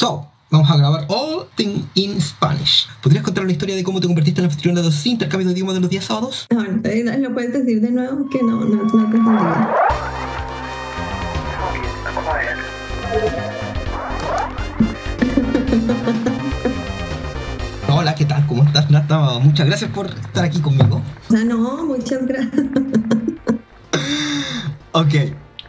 So, vamos a grabar All Things in Spanish. ¿Podrías contar una historia de cómo te convertiste en anfitriona de los intercambios de idiomas de los días sábados? No, ¿lo puedes decir de nuevo? Que no te entendía. Hola, ¿qué tal? ¿Cómo estás, Nata? Muchas gracias por estar aquí conmigo. No, muchas gracias. Ok,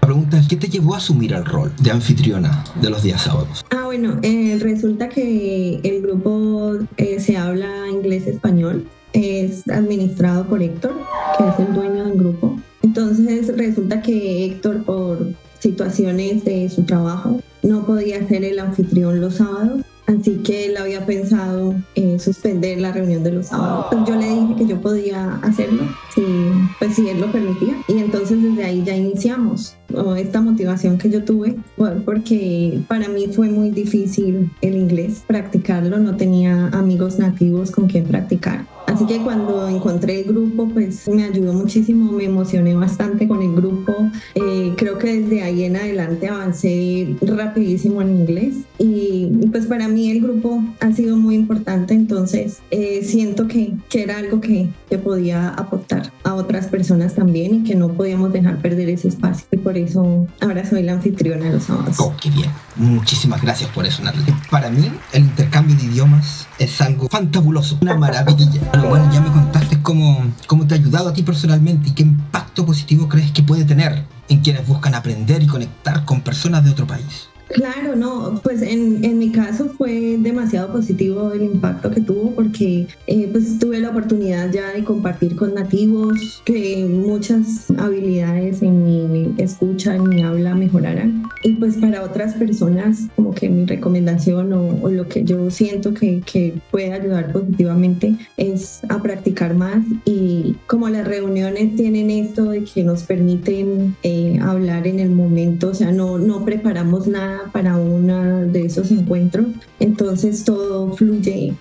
la pregunta es, ¿qué te llevó a asumir el rol de anfitriona de los días sábados? Bueno, resulta que el grupo se habla inglés-español, es administrado por Héctor, que es el dueño del grupo. Entonces resulta que Héctor, por situaciones de su trabajo, no podía ser el anfitrión los sábados, así que él había pensado suspender la reunión de los sábados. Pues yo le dije que yo podía hacerlo, si él lo permitía. Y entonces desde ahí ya iniciamos esta motivación que yo tuve, porque para mí fue muy difícil el inglés, practicarlo, no tenía amigos nativos con quien practicar. Así que cuando encontré el grupo, pues me ayudó muchísimo, me emocioné bastante con el grupo. Creo que desde ahí en adelante avancé rapidísimo en inglés y pues para mí el grupo ha sido muy importante, entonces siento que era algo que podía aportar a otras personas también y que no podíamos dejar perder ese espacio. Y por eso ahora soy la anfitriona de los sábados. Oh, qué bien. Muchísimas gracias por eso, Nathali. Para mí, el intercambio de idiomas es algo fantabuloso, una maravilla. Bueno, ya me contaste cómo te ha ayudado a ti personalmente y qué impacto positivo crees que puede tener en quienes buscan aprender y conectar con personas de otro país. Claro, no, pues en mi caso fue demasiado positivo el impacto que tuvo porque pues tuve la oportunidad ya de compartir con nativos, que muchas habilidades en mi escucha, en mi habla mejoraran. Y pues para otras personas, como que mi recomendación o lo que yo siento que puede ayudar positivamente es a practicar más. Y como las reuniones tienen esto de que nos permiten hablar en el momento, o sea, no preparamos nada para uno de esos encuentros, entonces todo fluye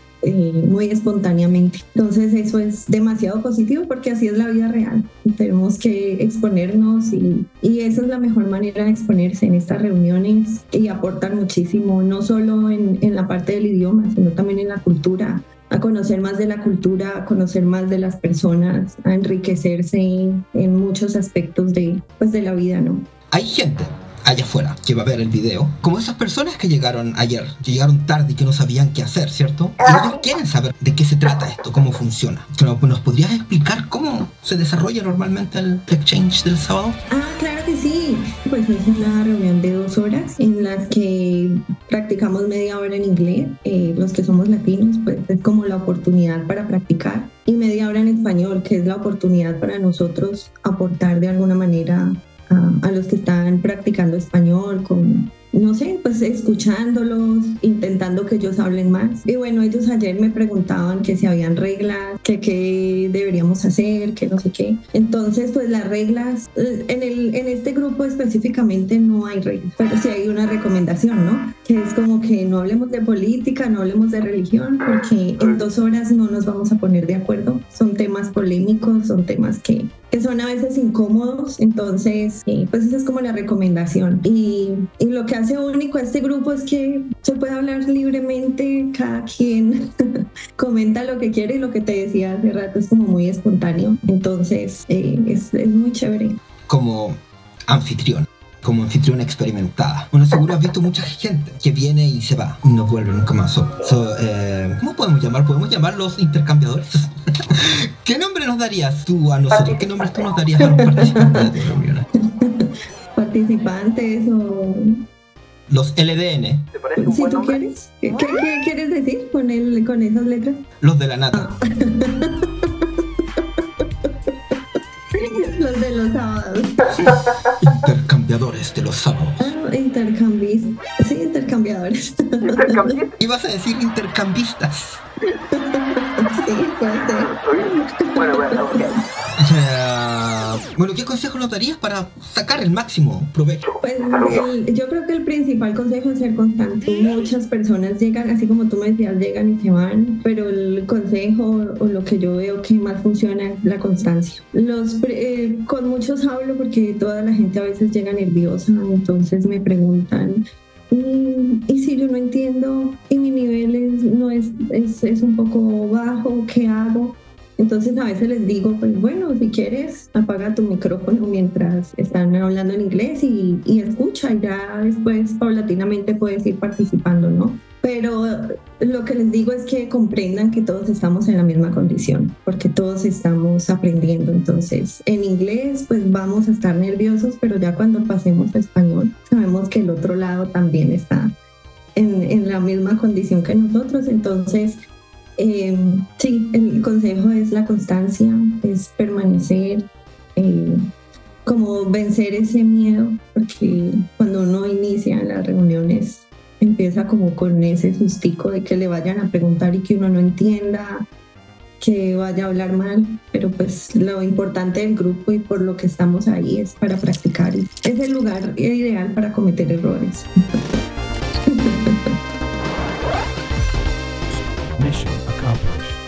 muy espontáneamente. Entonces eso es demasiado positivo porque así es la vida real. Tenemos que exponernos y esa es la mejor manera de exponerse en estas reuniones y aportar muchísimo, no solo en la parte del idioma, sino también en la cultura, a conocer más de la cultura, a conocer más de las personas, a enriquecerse en muchos aspectos de la vida, ¿no? Hay gente allá afuera que va a ver el video, como esas personas que llegaron ayer, que llegaron tarde y que no sabían qué hacer, ¿cierto? Y ellos quieren saber de qué se trata esto, cómo funciona. ¿Nos podrías explicar cómo se desarrolla normalmente el exchange del sábado? Claro que sí. Pues es una reunión de 2 horas en las que practicamos media hora en inglés. Los que somos latinos, pues es como la oportunidad para practicar. Y media hora en español, que es la oportunidad para nosotros aportar de alguna manera a los que están practicando español, pues escuchándolos, intentando que ellos hablen más. Y bueno, ellos ayer me preguntaban que si habían reglas, que qué deberíamos hacer, que no sé qué. Entonces, pues las reglas, en este grupo específicamente no hay reglas, pero sí hay una recomendación, ¿no? Que es como que no hablemos de política, no hablemos de religión, porque en 2 horas no nos vamos a poner de acuerdo. Son temas polémicos, son temas que son a veces incómodos, entonces pues esa es como la recomendación. Y lo que hace único a este grupo es que se puede hablar libremente, cada quien comenta lo que quiere y lo que te decía hace rato es como muy espontáneo, entonces es muy chévere. Como anfitriona experimentada. Bueno, seguro has visto mucha gente que viene y se va, no vuelve nunca más. ¿Cómo podemos llamar? ¿Podemos llamar los intercambiadores? ¿Qué nombre nos darías tú a nosotros? ¿Qué nombres tú nos darías a los participantes de tu reunión? Participantes o... Los LDN. ¿Te parece un buen nombre? ¿Quieres? ¿Qué quieres decir con esas letras? Los de la nata. Los de los sábados. Intercambiadores de los sábados. Intercambiadores. Ibas a decir intercambistas. Sí, puede ser. Bueno, ok. Bueno, ¿qué consejo nos darías para sacar el máximo provecho? Pues yo creo que el principal consejo es ser constante. Muchas personas llegan, así como tú me decías, llegan y se van, pero el consejo o lo que yo veo que más funciona es la constancia. Con muchos hablo porque toda la gente a veces llega nerviosa, entonces me preguntan y si yo no entiendo y mi nivel es un poco bajo, ¿qué hago? Entonces a veces les digo, pues bueno, si quieres apaga tu micrófono mientras están hablando en inglés y escucha, y ya después paulatinamente puedes ir participando, ¿no? Pero lo que les digo es que comprendan que todos estamos en la misma condición, porque todos estamos aprendiendo. Entonces en inglés pues vamos a estar nerviosos, pero ya cuando pasemos a español sabemos que el otro lado también está en la misma condición que nosotros. Entonces sí, el consejo es la constancia, es permanecer, como vencer ese miedo, porque cuando uno inicia las reuniones empieza como con ese sustico de que le vayan a preguntar y que uno no entienda, que vaya a hablar mal, pero pues lo importante del grupo y por lo que estamos ahí es para practicar. Es el lugar ideal para cometer errores. Mission accomplished.